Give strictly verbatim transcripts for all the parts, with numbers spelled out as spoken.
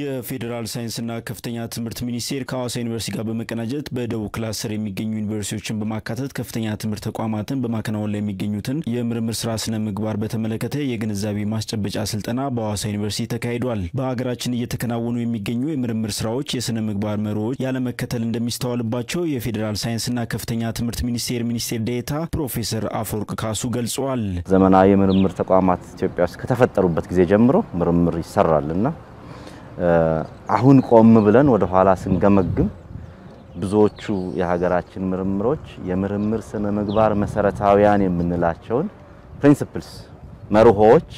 የፌደራል ሳይንስና ከፍተኛ ትምህርት ሚኒስቴር ከአዋሳ ዩኒቨርሲቲ ጋር በመቀናጀት በደቡብ ክላስተር የሚገኙ ዩኒቨርሲቲዎችን በማካተት ከፍተኛ ትምህርት ተቋማትን በማከናወን ላይ የሚገኙትን የምርምር ስራ ስነ ምግባር በተመለከተ የግንዛቤ ማስጨበጫ ስልጠና በአዋሳ ዩኒቨርሲቲ ተካሂዷል። በአገራችን እየተከናወኑ የሚገኙ የምርምር ስራዎች የስነ ምግባር መርሆዎች ያለመከተል እንደሚስተዋልባቸው የፌደራል ሳይንስና ከፍተኛ ትምህርት ሚኒስቴር ሚኒስትር ዴኤታ ፕሮፌሰር አፈወርቅ ካሱ ገልጸዋል። ዘመናዊ የምርምር ተቋማት ኢትዮጵያ ውስጥ ከተፈጠሩበት ጊዜ ጀምሮ ምርምር ይሰራልና አሁን ቆም ብለን ወደ ኋላ ስንገመግም ብዙዎቹ የሀገራችን ምርምሮች የምርምር ስነ ምግባር መሰረታዊያን የምንላቸውን ፕሪንሲፕልስ መርሆዎች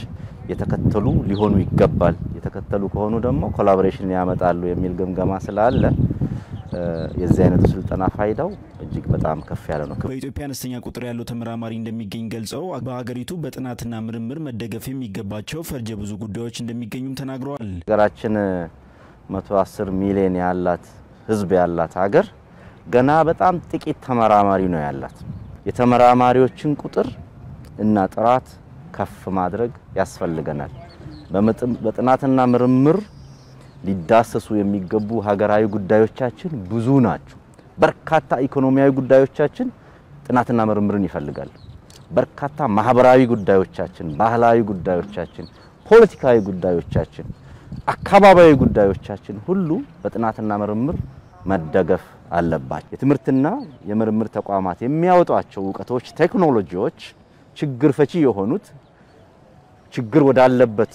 የተከተሉ ሊሆኑ ይገባል። የተከተሉ ከሆኑ ደግሞ ኮላቦሬሽን ያመጣሉ የሚል ግምገማ ስላለ የዚህ አይነቱ ስልጠና ፋይዳው እጅግ በጣም ከፍ ያለ ነው። በኢትዮጵያ አነስተኛ ቁጥር ያለው ተመራማሪ እንደሚገኝ ገልጸው በአገሪቱ በጥናትና ምርምር መደገፍ የሚገባቸው ፈርጀ ብዙ ጉዳዮች እንደሚገኙም ተናግረዋል። ሀገራችን መቶ አስር ሚሊዮን ያላት ህዝብ ያላት ሀገር ገና በጣም ጥቂት ተመራማሪ ነው ያላት። የተመራማሪዎችን ቁጥር እና ጥራት ከፍ ማድረግ ያስፈልገናል። በጥናትና ምርምር ሊዳሰሱ የሚገቡ ሀገራዊ ጉዳዮቻችን ብዙ ናቸው። በርካታ ኢኮኖሚያዊ ጉዳዮቻችን ጥናትና ምርምርን ይፈልጋል። በርካታ ማህበራዊ ጉዳዮቻችን፣ ባህላዊ ጉዳዮቻችን፣ ፖለቲካዊ ጉዳዮቻችን፣ አካባቢያዊ ጉዳዮቻችን ሁሉ በጥናትና ምርምር መደገፍ አለባቸው። የትምህርትና የምርምር ተቋማት የሚያወጣቸው እውቀቶች፣ ቴክኖሎጂዎች ችግር ፈቺ የሆኑት ችግር ወዳለበት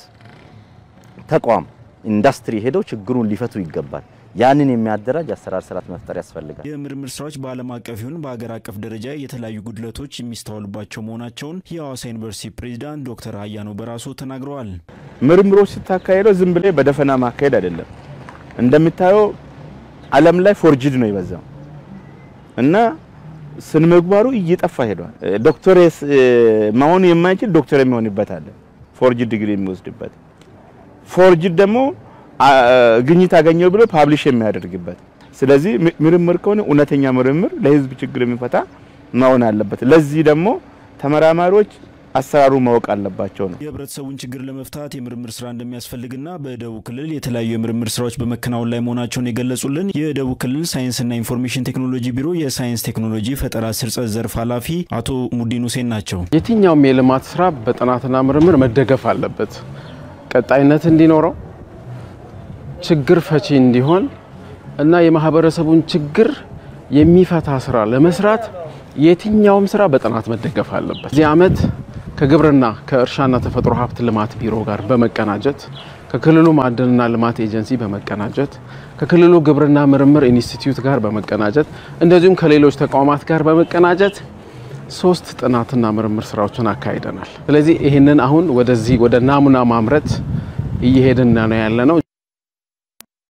ተቋም ኢንዱስትሪ ሄደው ችግሩን ሊፈቱ ይገባል። ያንን የሚያደራጅ አሰራር ስርዓት መፍጠር ያስፈልጋል። የምርምር ስራዎች በዓለም አቀፍ ይሁን በአገር አቀፍ ደረጃ የተለያዩ ጉድለቶች የሚስተዋሉባቸው መሆናቸውን የአዋሳ ዩኒቨርሲቲ ፕሬዝዳንት ዶክተር አያኖ በራሶ ተናግረዋል። ምርምሮች ሲታካሄዱ ዝም ብለ በደፈና ማካሄድ አይደለም። እንደምታየው ዓለም ላይ ፎርጅድ ነው ይበዛው እና ስነ ምግባሩ እየጠፋ ሄዷል። ዶክተር መሆን የማይችል ዶክተር የሚሆንበት አለ። ፎርጅድ ዲግሪ የሚወስድበት ፎርጅ ደሞ ግኝት አገኘው ብሎ ፓብሊሽ የሚያደርግበት። ስለዚህ ምርምር ከሆነ እውነተኛ ምርምር ለህዝብ ችግር የሚፈታ መሆን አለበት። ለዚህ ደሞ ተመራማሪዎች አሰራሩ ማወቅ አለባቸው ነው። የህብረተሰቡን ችግር ለመፍታት የምርምር ስራ እንደሚያስፈልግና በደቡብ ክልል የተለያየ የምርምር ስራዎች በመከናወን ላይ መሆናቸውን የገለጹልን የደቡብ ክልል ሳይንስና ኢንፎርሜሽን ቴክኖሎጂ ቢሮ የሳይንስ ቴክኖሎጂ ፈጠራ ስርጸት ዘርፍ ኃላፊ አቶ ሙዲን ሁሴን ናቸው። የትኛውም የልማት ስራ በጥናትና ምርምር መደገፍ አለበት። ቀጣይነት እንዲኖረው ችግር ፈቺ እንዲሆን እና የማህበረሰቡን ችግር የሚፈታ ስራ ለመስራት የትኛውም ስራ በጥናት መደገፍ አለበት። የዓመት ከግብርና ከእርሻና ተፈጥሮ ሀብት ልማት ቢሮ ጋር በመቀናጀት ከክልሉ ማዕድንና ልማት ኤጀንሲ በመቀናጀት ከክልሉ ግብርና ምርምር ኢንስቲትዩት ጋር በመቀናጀት እንደዚሁም ከሌሎች ተቋማት ጋር በመቀናጀት ሶስት ጥናትና ምርምር ስራዎችን አካሂደናል። ስለዚህ ይሄንን አሁን ወደዚህ ወደ ናሙና ማምረት እየሄድን ነው ያለነው።